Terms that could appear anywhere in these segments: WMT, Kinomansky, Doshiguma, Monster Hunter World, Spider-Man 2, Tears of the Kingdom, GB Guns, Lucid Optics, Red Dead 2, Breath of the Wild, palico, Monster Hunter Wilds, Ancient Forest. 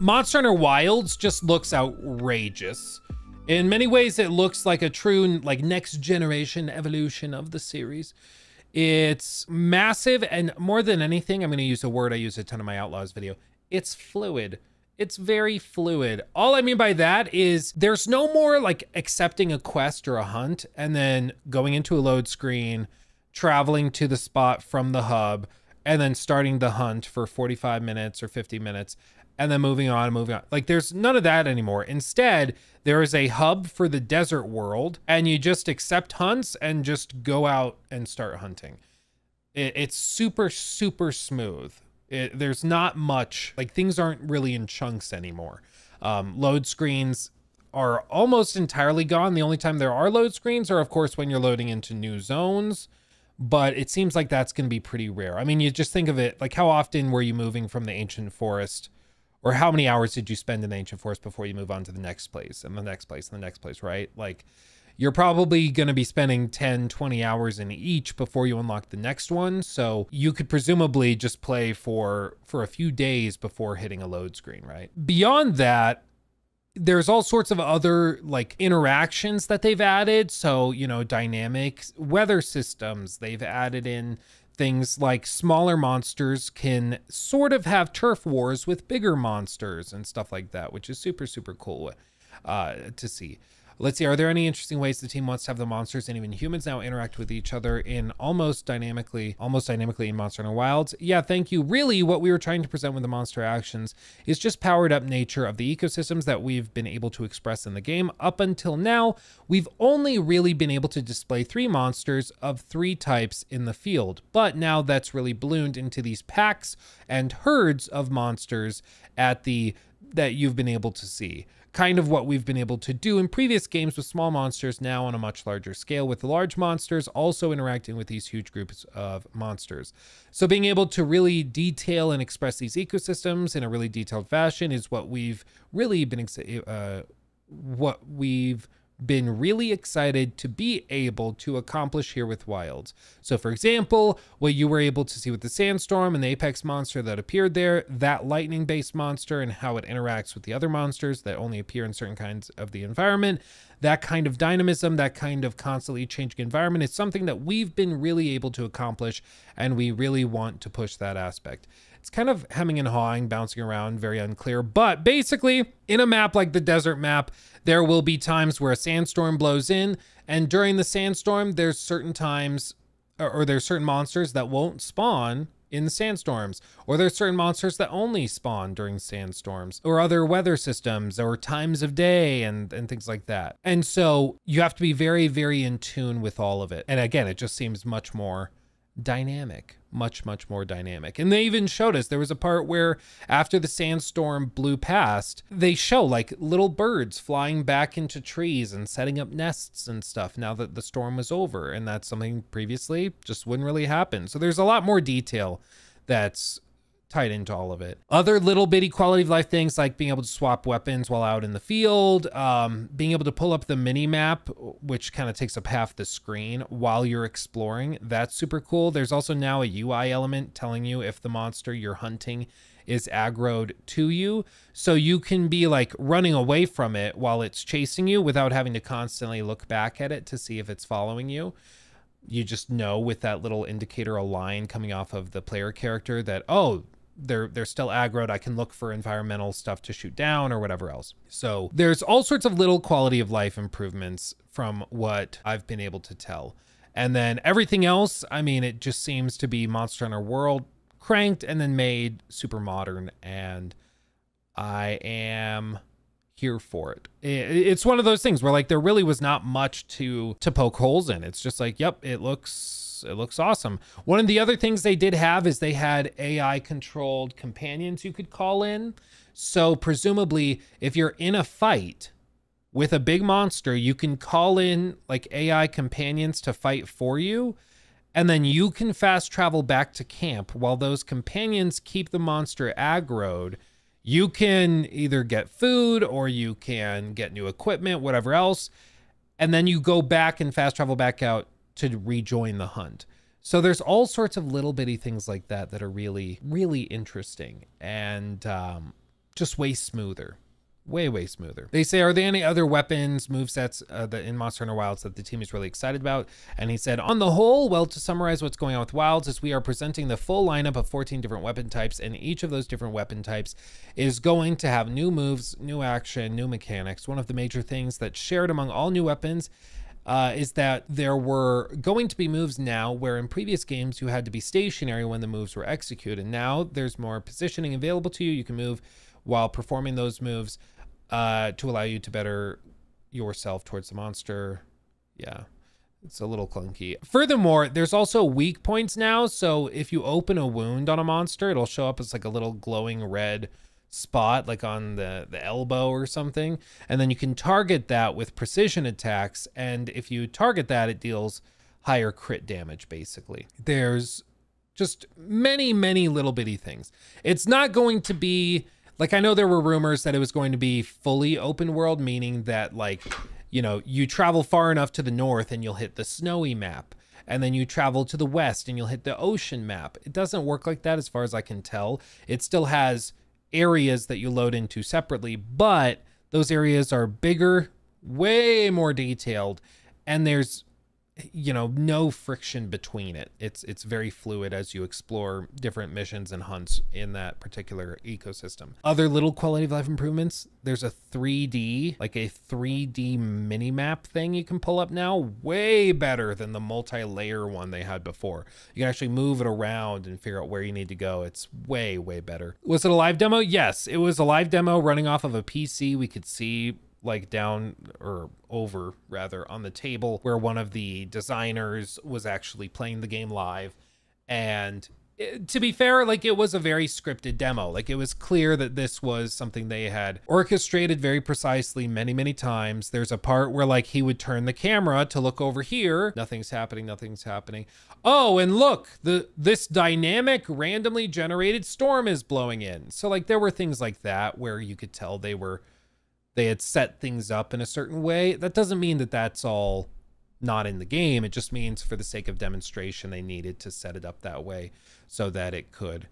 Monster Hunter Wilds just looks outrageous. In many ways, it looks like a true like next generation evolution of the series. It's massive, and more than anything, I'm going to use a word I use a ton in my Outlaws video. It's fluid. It's very fluid. All I mean by that is there's no more like accepting a quest or a hunt and then going into a load screen, traveling to the spot from the hub, and then starting the hunt for 45 minutes or 50 minutes. And then moving on. Like, there's none of that anymore. Instead, there is a hub for the desert world, and you just accept hunts and just go out and start hunting. It's super, super smooth. There's not much, like, things aren't really in chunks anymore. Load screens are almost entirely gone. The only time there are load screens are, of course, when you're loading into new zones. But it seems like that's going to be pretty rare. I mean, you just think of it, like, how often were you moving from the Ancient Forest? Or how many hours did you spend in Ancient Forest before you move on to the next place and the next place and the next place, right? Like, you're probably going to be spending 10, 20 hours in each before you unlock the next one. So you could presumably just play for a few days before hitting a load screen, right? Beyond that, there's all sorts of other like interactions that they've added. So, you know, dynamic weather systems, they've added in things like smaller monsters can sort of have turf wars with bigger monsters and stuff like that, which is super, super cool to see. Let's see, are there any interesting ways the team wants to have the monsters and even humans now interact with each other in almost dynamically in Monster Hunter Wilds? Yeah, thank you. Really, what we were trying to present with the monster actions is just powered up nature of the ecosystems that we've been able to express in the game. Up until now, we've only really been able to display 3 monsters of 3 types in the field, but now that's really ballooned into these packs and herds of monsters that you've been able to see. Kind of what we've been able to do in previous games with small monsters, now on a much larger scale with large monsters also interacting with these huge groups of monsters. So being able to really detail and express these ecosystems in a really detailed fashion is what we've really been really excited to be able to accomplish here with Wilds. So for example, what you were able to see with the sandstorm and the apex monster that appeared there, that lightning-based monster and how it interacts with the other monsters that only appear in certain kinds of the environment, that kind of dynamism, that kind of constantly changing environment is something that we've been really able to accomplish, and we really want to push that aspect. It's kind of hemming and hawing, bouncing around, very unclear. But basically, in a map like the desert map, there will be times where a sandstorm blows in. And during the sandstorm, there's certain times, or there's certain monsters that won't spawn in the sandstorms. Or there's certain monsters that only spawn during sandstorms. Or other weather systems, or times of day, and things like that. And so you have to be very, very in tune with all of it. And again, it just seems much more dynamic, much more dynamic. And they even showed us, there was a part where after the sandstorm blew past, they show like little birds flying back into trees and setting up nests and stuff now that the storm was over, and that's something previously just wouldn't really happen. So there's a lot more detail that's tied into all of it. Other little bitty quality of life things like being able to swap weapons while out in the field, being able to pull up the mini map, which kind of takes up half the screen while you're exploring. That's super cool. There's also now a UI element telling you if the monster you're hunting is aggroed to you. So you can be like running away from it while it's chasing you without having to constantly look back at it to see if it's following you. You just know with that little indicator, a line coming off of the player character that, oh, they're still aggroed. I can look for environmental stuff to shoot down or whatever else. So there's all sorts of little quality of life improvements from what I've been able to tell. And then everything else, I mean, it just seems to be Monster Hunter World cranked and then made super modern. And I am here for it. It's one of those things where like there really was not much to poke holes in. It's just like, yep, it looks awesome. One of the other things they did have is they had AI controlled companions you could call in. So presumably if you're in a fight with a big monster, you can call in like AI companions to fight for you. And then you can fast travel back to camp while those companions keep the monster aggroed. You can either get food or you can get new equipment, whatever else. And then you go back and fast travel back out to rejoin the hunt. So there's all sorts of little bitty things like that that are really, really interesting and just way smoother. Way smoother. They say, are there any other weapons, movesets that in Monster Hunter Wilds that the team is really excited about? And he said, on the whole, well, to summarize what's going on with Wilds is we are presenting the full lineup of 14 different weapon types, and each of those different weapon types is going to have new moves, new action, new mechanics. One of the major things that's shared among all new weapons is that there were going to be moves now where in previous games you had to be stationary when the moves were executed. Now there's more positioning available to you. You can move while performing those moves to allow you to better yourself towards the monster. Yeah, it's a little clunky. Furthermore, there's also weak points now. So if you open a wound on a monster, it'll show up as like a little glowing red spot, like on the elbow or something. And then you can target that with precision attacks. And if you target that, it deals higher crit damage, basically. There's just many, many little bitty things. It's not going to be... Like, I know there were rumors that it was going to be fully open world, meaning that, like, you know, you travel far enough to the north and you'll hit the snowy map. And then you travel to the west and you'll hit the ocean map. It doesn't work like that as far as I can tell. It still has areas that you load into separately, but those areas are bigger, way more detailed, and there's, you know, no friction between it. It's very fluid as you explore different missions and hunts in that particular ecosystem. Other little quality of life improvements, there's a 3D, like a 3D mini map thing you can pull up now, way better than the multi-layer one they had before. You can actually move it around and figure out where you need to go. It's way better. Was it a live demo? Yes, it was a live demo running off of a PC. We could see, like, down or over rather on the table where one of the designers was actually playing the game live. And it, to be fair, like, it was a very scripted demo. Like, it was clear that this was something they had orchestrated very precisely many times. There's a part where, like, he would turn the camera to look over here. Nothing's happening. Nothing's happening. Oh, and look, this dynamic randomly generated storm is blowing in. So, like, there were things like that where you could tell they had set things up in a certain way. That doesn't mean that that's all not in the game. It just means for the sake of demonstration, they needed to set it up that way so that it could,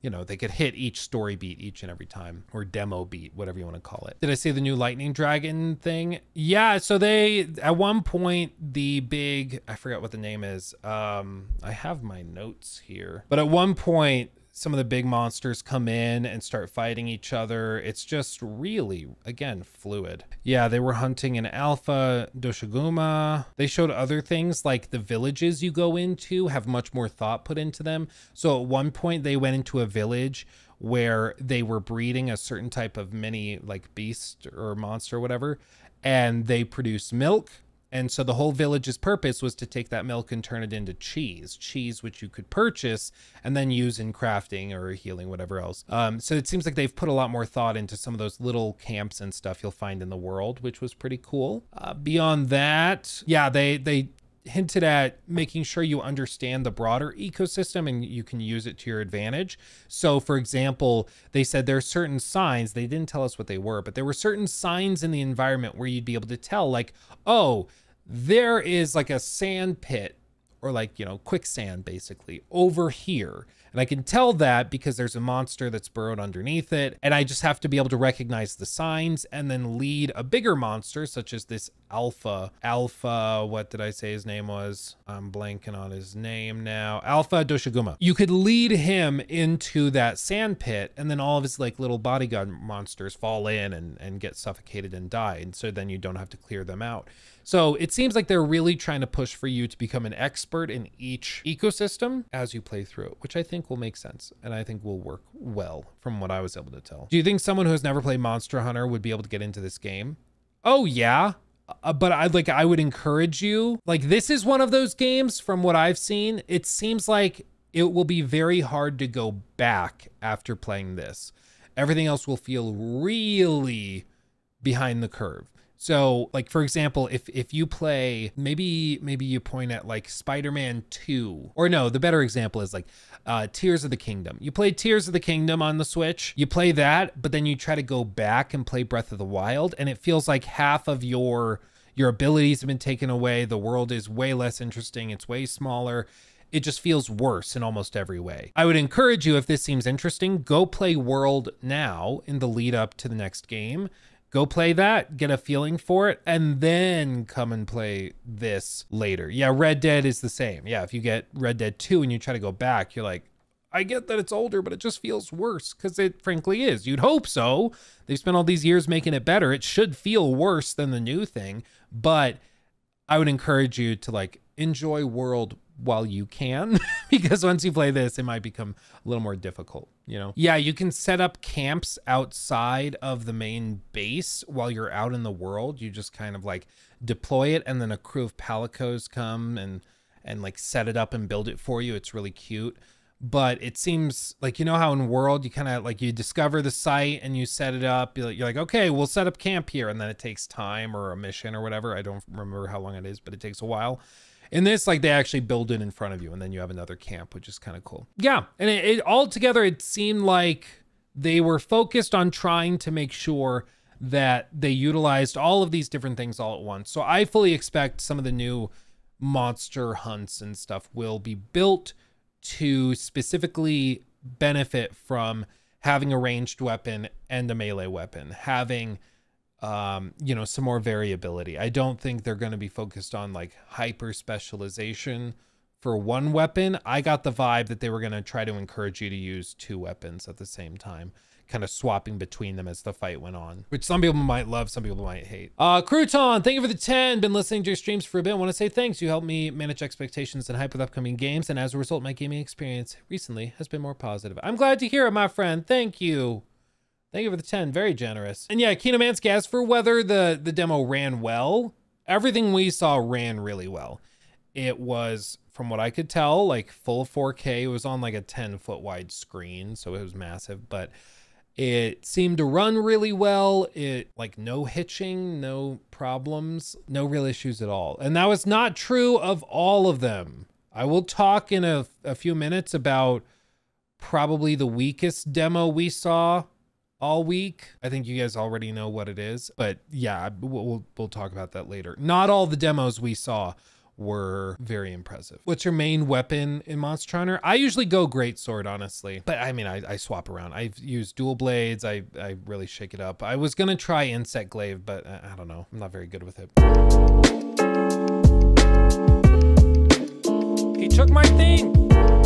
you know, they could hit each story beat each and every time, or demo beat, whatever you want to call it. Did I see the new lightning dragon thing? Yeah, so they, at one point, the big, I forgot what the name is. I have my notes here, but at one point, some of the big monsters come in and start fighting each other. It's just really, again, fluid. Yeah, they were hunting an alpha Doshiguma. They showed other things, like the villages you go into have much more thought put into them. So at one point they went into a village where they were breeding a certain type of mini, like, beast or monster or whatever, and they produce milk. And so the whole village's purpose was to take that milk and turn it into cheese, which you could purchase and then use in crafting or healing, whatever else. So it seems like they've put a lot more thought into some of those little camps and stuff you'll find in the world, which was pretty cool. Beyond that, yeah, they hinted at making sure you understand the broader ecosystem and you can use it to your advantage. So, for example, they said there are certain signs, they didn't tell us what they were, but there were certain signs in the environment where you'd be able to tell, like, oh, there is like a sand pit, or like, you know, quicksand basically over here. And I can tell that because there's a monster that's burrowed underneath it. And I just have to be able to recognize the signs and then lead a bigger monster, such as this alpha. What did I say his name was? I'm blanking on his name now. Alpha Doshiguma. You could lead him into that sand pit, and then all of his, like, little bodyguard monsters fall in and get suffocated and die. And so then you don't have to clear them out. So it seems like they're really trying to push for you to become an expert in each ecosystem as you play through it, which I think will make sense. And I think will work well from what I was able to tell. Do you think someone who has never played Monster Hunter would be able to get into this game? Oh yeah. But I would encourage you, like, this is one of those games from what I've seen. It seems like it will be very hard to go back after playing this. Everything else will feel really behind the curve. So, like, for example, if you play, maybe you point at, like, Spider-Man 2, or no, the better example is, like, Tears of the Kingdom. You play Tears of the Kingdom on the Switch, you play that, but then you try to go back and play Breath of the Wild, and it feels like half of your abilities have been taken away. The world is way less interesting. It's way smaller. It just feels worse in almost every way. I would encourage you, if this seems interesting, go play World now in the lead up to the next game. Go play that, get a feeling for it, and then come and play this later. Yeah, Red Dead is the same. Yeah, if you get Red Dead 2 and you try to go back, you're like, I get that it's older, but it just feels worse, because it frankly is. You'd hope so. They've spent all these years making it better. It should feel worse than the new thing, but I would encourage you to like enjoy World while you can, because once you play this, it might become a little more difficult, you know? Yeah, you can set up camps outside of the main base while you're out in the world. You just kind of like deploy it, and then a crew of palicos come and like set it up and build it for you. It's really cute. But it seems like, you know how in World you kind of like, you discover the site and you set it up. You're like, okay, we'll set up camp here. And then it takes time or a mission or whatever. I don't remember how long it is, but it takes a while. In this, like, they actually build it in front of you, and then you have another camp, which is kind of cool. Yeah, and it all together, it seemed like they were focused on trying to make sure that they utilized all of these different things all at once. So I fully expect some of the new monster hunts and stuff will be built to specifically benefit from having a ranged weapon and a melee weapon, having, you know, some more variability. I don't think they're going to be focused on like hyper specialization for one weapon. I got the vibe that they were going to try to encourage you to use two weapons at the same time, kind of swapping between them as the fight went on, which some people might love, some people might hate. Crouton, thank you for the 10. Been listening to your streams for a bit. I want to say thanks. You helped me manage expectations and hype with upcoming games, and as a result, my gaming experience recently has been more positive. I'm glad to hear it, my friend. Thank you. Thank you for the 10. Very generous. And yeah, Kinomansky asked for whether the demo ran well. Everything we saw ran really well. It was, from what I could tell, like full 4K. It was on like a 10-foot wide screen, so it was massive, but it seemed to run really well. It, like, no hitching, no problems, no real issues at all. And that was not true of all of them. I will talk in a few minutes about probably the weakest demo we saw all week. I think you guys already know what it is, but yeah, we'll talk about that later. Not all the demos we saw were very impressive. What's your main weapon in Monster Hunter? I usually go greatsword, honestly, but I mean, I swap around. I've used dual blades. I really shake it up. I was gonna try insect glaive, but I don't know. I'm not very good with it. He took my thing.